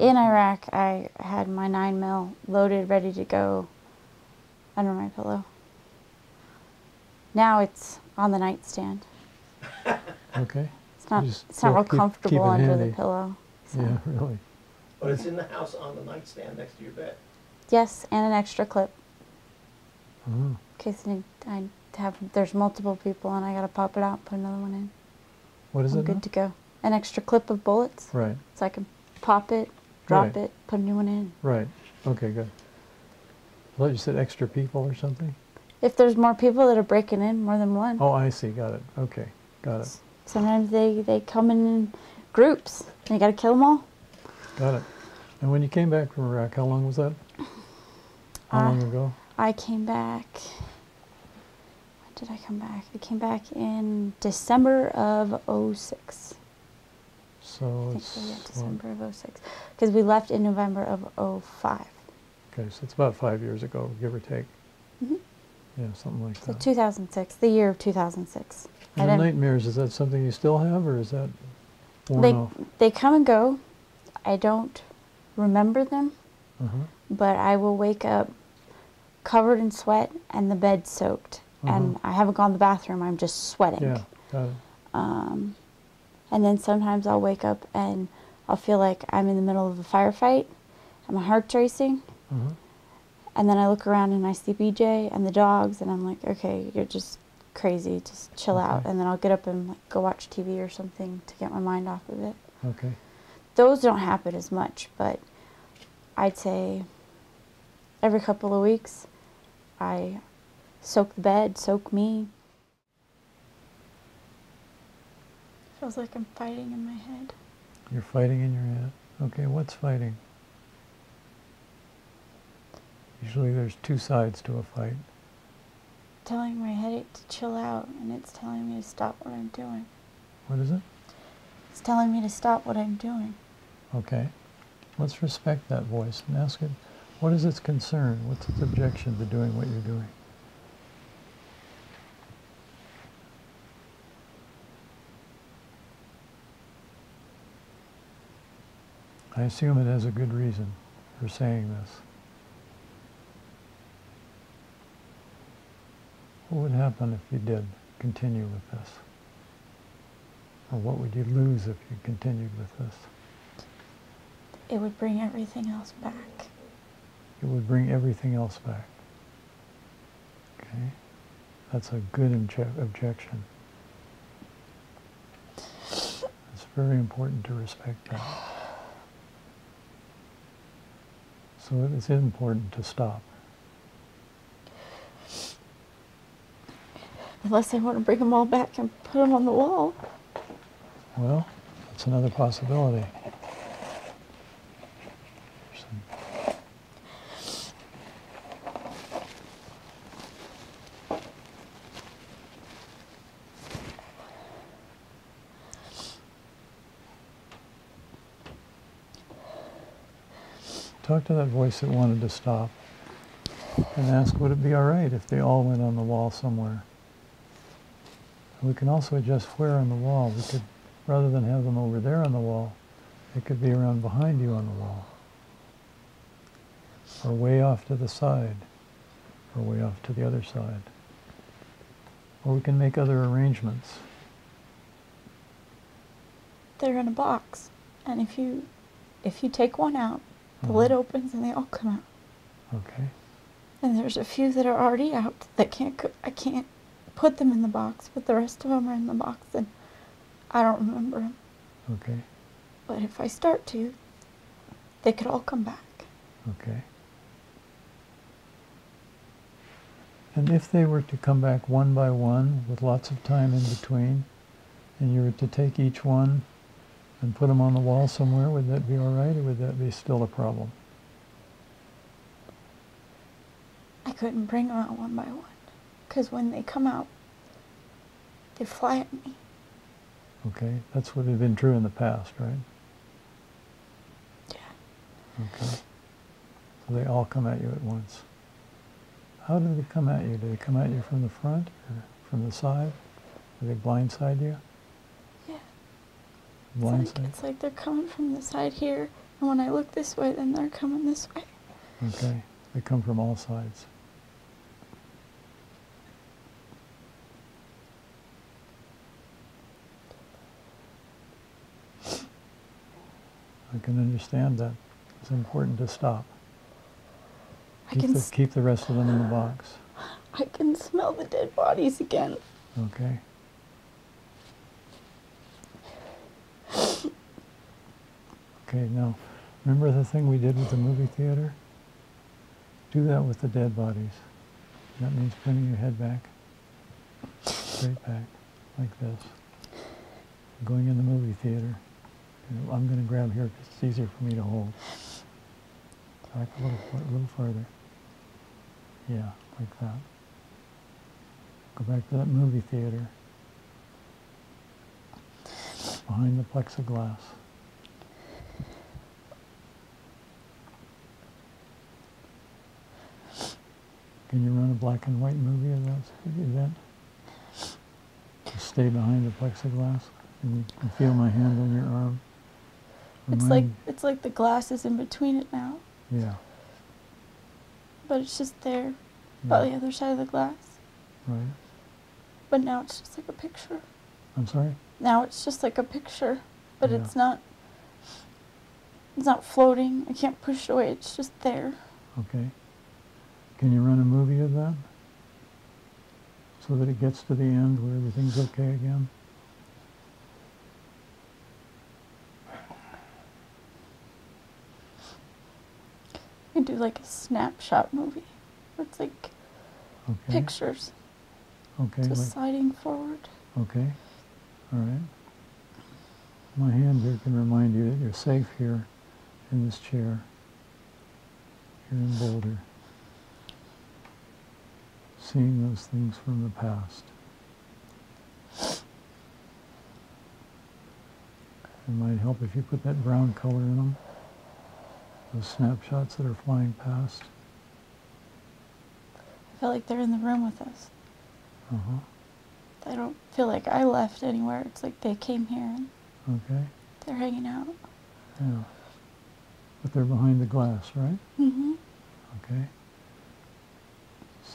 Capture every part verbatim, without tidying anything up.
in Iraq, I had my nine mil loaded, ready to go under my pillow. Now it's on the nightstand. Okay. It's not, just, it's not real keep, comfortable keep under handy. the pillow. So. Yeah, really. But it's in the house on the nightstand next to your bed. Yes, and an extra clip. Oh. In case I have, there's multiple people and I gotta pop it out, put another one in. What is I'm it? Good now? to go. An extra clip of bullets. Right. So I can pop it, drop right. it, put a new one in. Right. Okay, good. I thought you said extra people or something? If there's more people that are breaking in, more than one. Oh, I see. Got it. Okay. Got it. Sometimes they, they come in groups, and you got to kill them all. Got it. And when you came back from Iraq, how long was that? How uh, long ago? I came back... When did I come back? I came back in December of oh six. So it's... I think, yeah, December of oh six. Because we left in November of oh five. Okay, so it's about five years ago, give or take. Mm-hmm. Yeah, something like so that. So two thousand six, the year of two thousand six. And the nightmares, is that something you still have, or is that worn they, off? They come and go. I don't remember them, uh-huh. but I will wake up covered in sweat and the bed soaked. Uh-huh. And I haven't gone to the bathroom, I'm just sweating. Yeah, got it. Um, and then sometimes I'll wake up and I'll feel like I'm in the middle of a firefight and my heart's racing. Uh-huh. And then I look around and I see B J and the dogs, and I'm like, okay, you're just crazy, just chill okay. out. And then I'll get up and like, go watch T V or something to get my mind off of it. Okay. Those don't happen as much, but I'd say every couple of weeks I soak the bed, soak me. Feels like I'm fighting in my head. You're fighting in your head? Okay, what's fighting? Usually there's two sides to a fight. Telling my headache to chill out, and it's telling me to stop what I'm doing. What is it? It's telling me to stop what I'm doing. Okay. Let's respect that voice and ask it, what is its concern? What's its objection to doing what you're doing? I assume it has a good reason for saying this. What would happen if you did continue with this? Or what would you lose if you continued with this? It would bring everything else back. It would bring everything else back. Okay. That's a good obje- objection. It's very important to respect that. So it's important to stop. Unless I want to bring them all back and put them on the wall. Well, that's another possibility. Talk to that voice that wanted to stop and ask, would it be all right if they all went on the wall somewhere? We can also adjust where on the wall. We could, rather than have them over there on the wall, it could be around behind you on the wall, or way off to the side, or way off to the other side. Or we can make other arrangements. They're in a box, and if you, if you take one out, the uh-huh. lid opens and they all come out. Okay. And there's a few that are already out that can't go, I can't put them in the box, but the rest of them are in the box, and I don't remember them. Okay. But if I start to, they could all come back. Okay. And if they were to come back one by one, with lots of time in between, and you were to take each one and put them on the wall somewhere, would that be all right, or would that be still a problem? I couldn't bring them out one by one. Because when they come out, they fly at me. Okay, that's what had been true in the past, right? Yeah. Okay. So they all come at you at once. How do they come at you? Do they come at you from the front or from the side? Do they blindside you? Yeah. Blindside? It's like, it's like they're coming from the side here, And when I look this way, then they're coming this way. Okay. They come from all sides. I can understand that. It's important to stop. Keep, I can the, keep the rest of them in the box. I can smell the dead bodies again. Okay. Okay, now, remember the thing we did with the movie theater? Do that with the dead bodies. That means bringing your head back, straight back, like this. Going in the movie theater. I'm going to grab here because it's easier for me to hold. Back a little, a little farther. Yeah, like that. Go back to that movie theater. Behind the plexiglass. Can you run a black and white movie of that event? Just stay behind the plexiglass and you can feel my hand on your arm. Remind it's like it's like the glass is in between it now. Yeah. But it's just there, yeah. On the other side of the glass. Right. But now it's just like a picture. I'm sorry? Now it's just like a picture, but yeah. it's not it's not floating. I can't push it away. It's just there. Okay. Can you run a movie of that so that it gets to the end where everything's okay again? You do like a snapshot movie. It's like okay. pictures. Okay. Just like, sliding forward. Okay. All right. My hand here can remind you that you're safe here in this chair, here in Boulder. Seeing those things from the past. It might help if you put that brown color in them. Those snapshots that are flying past. I feel like they're in the room with us. Uh-huh. I don't feel like I left anywhere. It's like they came here and okay. they're hanging out. Yeah. But they're behind the glass, right? Mm-hmm. Okay.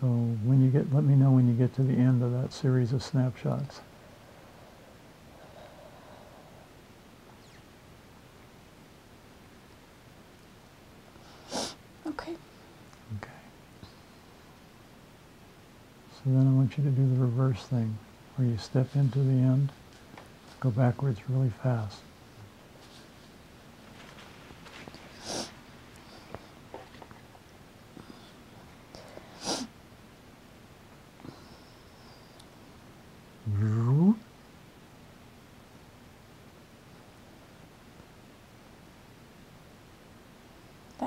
So when you get, let me know when you get to the end of that series of snapshots. Okay. Okay. So then I want you to do the reverse thing, where you step into the end, go backwards really fast.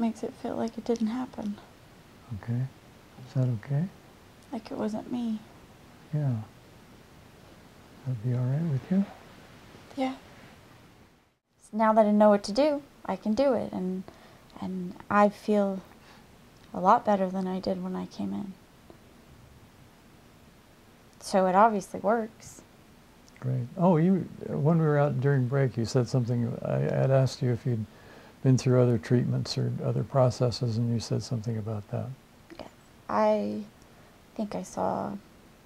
Makes it feel like it didn't happen. Okay. Is that okay? Like it wasn't me. Yeah. That'd be all right with you? Yeah. So now that I know what to do, I can do it. And, and I feel a lot better than I did when I came in. So it obviously works. Great. Oh, you, when we were out during break, you said something. I had asked you if you'd been through other treatments or other processes, and you said something about that. Yeah. I think I saw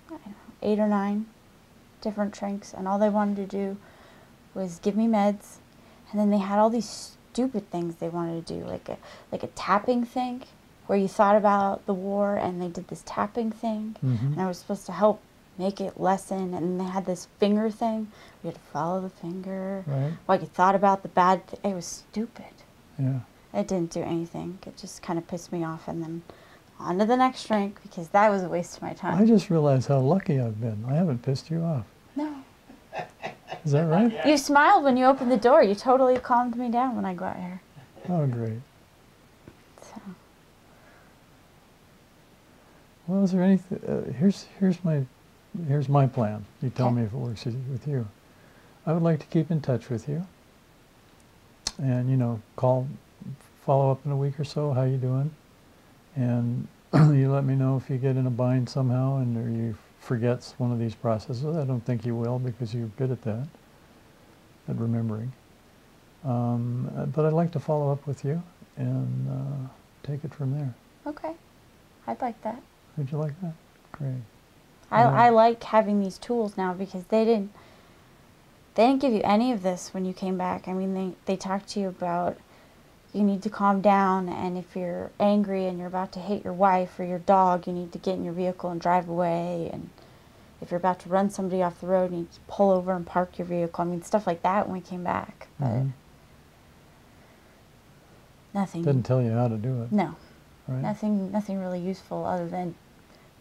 I don't know, eight or nine different shrinks, and all they wanted to do was give me meds, and then they had all these stupid things they wanted to do, like a, like a tapping thing, where you thought about the war, and they did this tapping thing, mm-hmm. and I was supposed to help make it lessen, and they had this finger thing. We had to follow the finger. Right. Like you thought about the bad thing. It was stupid. Yeah. It didn't do anything. It just kind of pissed me off, and then on to the next shrink, because that was a waste of my time. I just realized how lucky I've been. I haven't pissed you off. No. Is that right? Yeah. You smiled when you opened the door. You totally calmed me down when I got here. Oh, great. So. Well, is there anything? Uh, here's, here's my... Here's my plan. You tell me if it works with you. I would like to keep in touch with you, and you know, call, follow up in a week or so. How you doing? And you let me know if you get in a bind somehow, and or you forget one of these processes. I don't think you will because you're good at that, at remembering. Um, but I'd like to follow up with you and uh, take it from there. Okay. I'd like that. Would you like that? Great. I, I like having these tools now because they didn't they didn't give you any of this when you came back. I mean, they, they talked to you about you need to calm down, and if you're angry and you're about to hit your wife or your dog, you need to get in your vehicle and drive away. And if you're about to run somebody off the road, you need to pull over and park your vehicle. I mean, stuff like that when we came back. But mm-hmm. Nothing. Didn't tell you how to do it. No. Right? Nothing, nothing really useful other than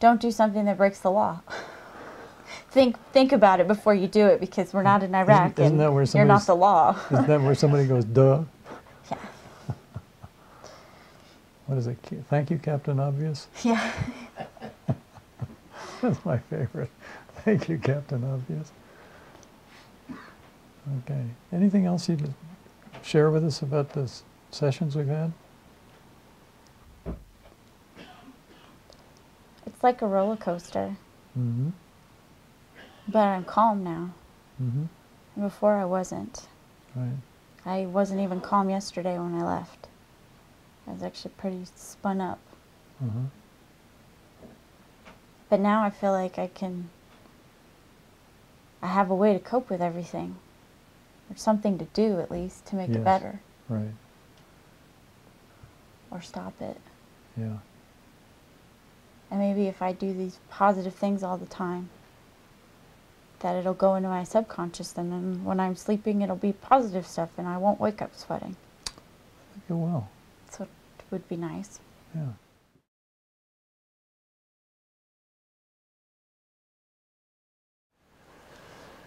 don't do something that breaks the law. think think about it before you do it, because we're not in Iraq, isn't, isn't and you're not the law. Isn't that where somebody goes, duh? Yeah. What is it? Thank you, Captain Obvious? Yeah. That's my favorite. Thank you, Captain Obvious. Okay. Anything else you'd share with us about the sessions we've had? It's like a roller coaster, mm-hmm. but I'm calm now. Mm-hmm. Before I wasn't. Right. I wasn't even calm yesterday when I left. I was actually pretty spun up. Mm-hmm. But now I feel like I can. I have a way to cope with everything, or something to do at least to make yes. it better. Right. Or stop it. Yeah. And maybe if I do these positive things all the time, that it'll go into my subconscious, and then when I'm sleeping, it'll be positive stuff, and I won't wake up sweating. I think it will. So it would be nice. Yeah.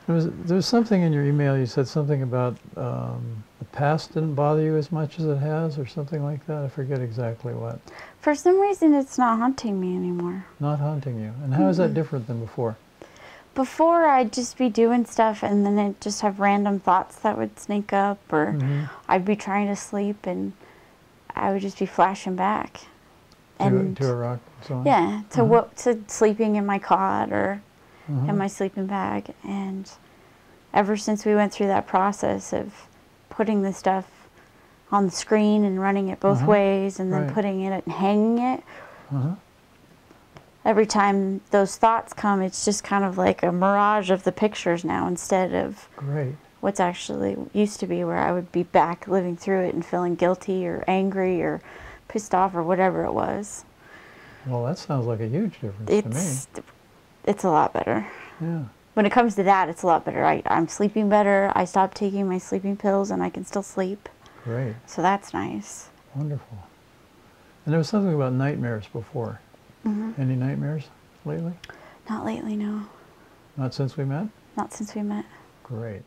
There was, there was something in your email, you said something about um, the past didn't bother you as much as it has, or something like that. I forget exactly what. For some reason, it's not haunting me anymore. Not haunting you. And how mm-hmm. is that different than before? Before, I'd just be doing stuff, and then I'd just have random thoughts that would sneak up, or mm-hmm. I'd be trying to sleep, and I would just be flashing back. And to, to Iraq and so on? Yeah, to, mm-hmm. what, to sleeping in my cot, or... Mm-hmm. in my sleeping bag. And ever since we went through that process of putting the stuff on the screen and running it both mm-hmm. ways and then right. putting it and hanging it, mm-hmm. every time those thoughts come, it's just kind of like a mirage of the pictures now instead of Great. What's actually used to be, where I would be back living through it and feeling guilty or angry or pissed off or whatever it was. Well, that sounds like a huge difference it's, to me. It's a lot better. Yeah. When it comes to that, it's a lot better. I, I'm sleeping better. I stopped taking my sleeping pills, and I can still sleep. Great. So that's nice. Wonderful. And there was something about nightmares before. Mm-hmm. Any nightmares lately? Not lately, no. Not since we met? Not since we met. Great.